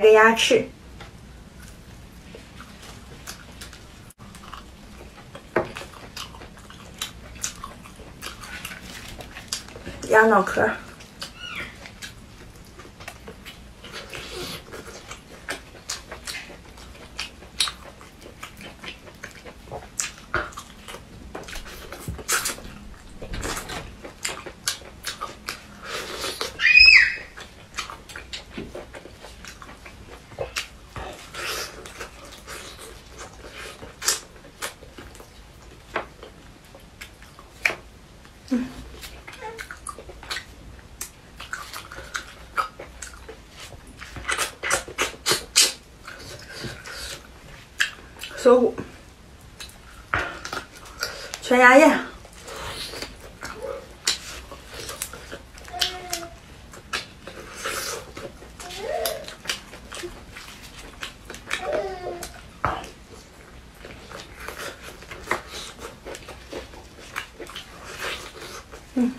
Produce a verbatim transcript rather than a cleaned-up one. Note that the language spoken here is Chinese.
一个鸭翅。鸭脑壳，嗯。 锁骨、全鸭宴，嗯。